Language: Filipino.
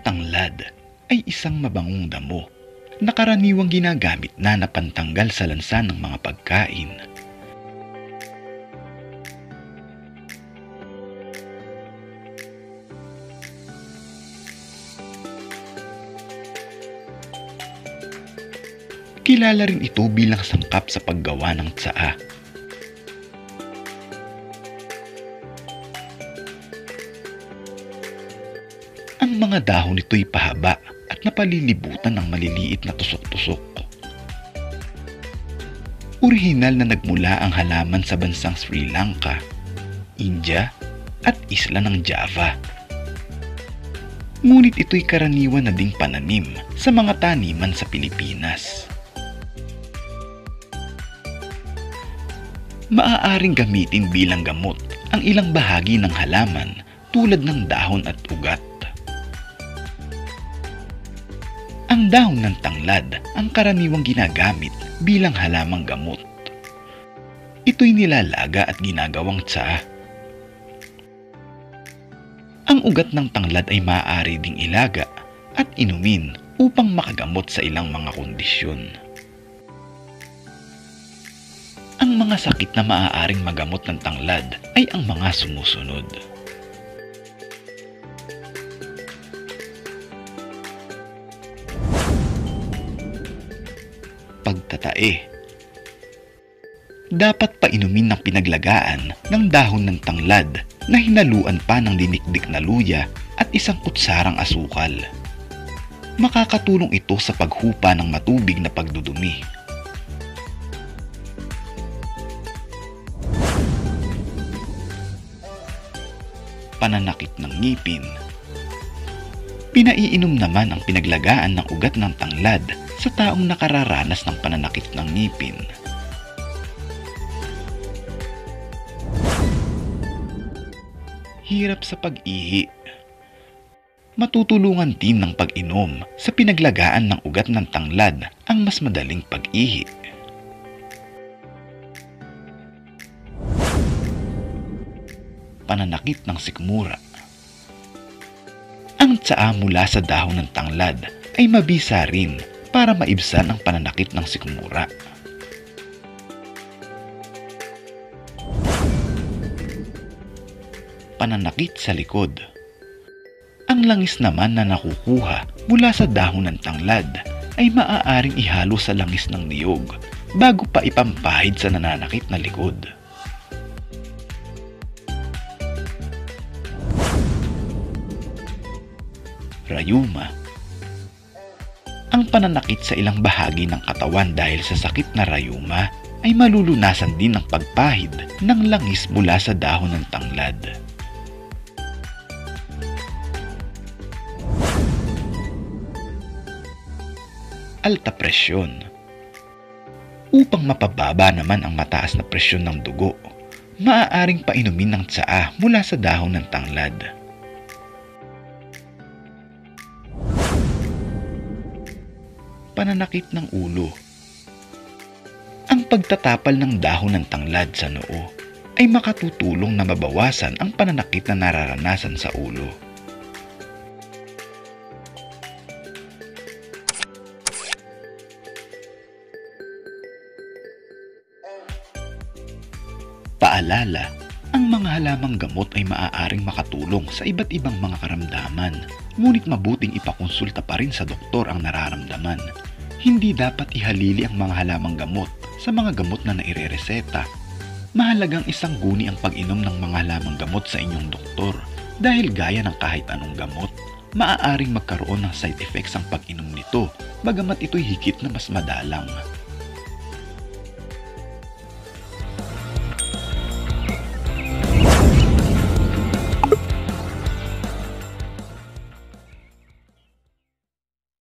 Tanglad ay isang mabangong damo na karaniwang ginagamit na napantanggal sa lansa ng mga pagkain. Kilala rin ito bilang sangkap sa paggawa ng tsaa. Ang mga dahon nito'y pahaba at napalilibutan ng maliliit na tusok-tusok. Orihinal na nagmula ang halaman sa bansang Sri Lanka, India at isla ng Java. Ngunit ito'y karaniwan na ding pananim sa mga taniman sa Pilipinas. Maaaring gamitin bilang gamot ang ilang bahagi ng halaman tulad ng dahon at ugat. Ang dahon ng tanglad ang karaniwang ginagamit bilang halamang gamot. Ito'y nilalaga at ginagawang tsaa. Ang ugat ng tanglad ay maaari ding ilaga at inumin upang makagamot sa ilang mga kondisyon. Ang mga sakit na maaaring magamot ng tanglad ay ang mga sumusunod. Pagtatae. Dapat painumin ng pinaglagaan ng dahon ng tanglad na hinaluan pa ng dinikdik na luya at isang kutsarang asukal. Makakatulong ito sa paghupa ng matubig na pagdudumi. Pananakit ng ngipin. Pinaiinom naman ang pinaglagaan ng ugat ng tanglad sa taong nakararanas ng pananakit ng ngipin. Hirap sa pag-ihi. Matutulungan din ng pag-inom sa pinaglagaan ng ugat ng tanglad ang mas madaling pag-ihi. Pananakit ng sikmura. Ang tsaa mula sa dahon ng tanglad ay mabisa rin para maibsan ang pananakit ng sikmura. Pananakit sa likod. Ang langis naman na nakukuha mula sa dahon ng tanglad ay maaaring ihalo sa langis ng niyog bago pa ipampahid sa nananakit na likod. Rayuma. Ang pananakit sa ilang bahagi ng katawan dahil sa sakit na rayuma ay malulunasan din ng pagpahid ng langis mula sa dahon ng tanglad. Alta presyon. Upang mapababa naman ang mataas na presyon ng dugo, maaaring painumin ng tsaa mula sa dahon ng tanglad. Pananakit ng ulo. Ang pagtatapal ng dahon ng tanglad sa noo ay makatutulong na mabawasan ang pananakit na nararanasan sa ulo. Paalala, ang mga halamang gamot ay maaaring makatulong sa iba't ibang mga karamdaman, ngunit mabuting ipakonsulta pa rin sa doktor ang nararamdaman. Hindi dapat ihalili ang mga halamang gamot sa mga gamot na nairereseta. Mahalagang isang guni ang pag-inom ng mga halamang gamot sa inyong doktor dahil gaya ng kahit anong gamot, maaaring magkaroon ng side effects ang pag-inom nito bagamat ito'y higit na mas madalang.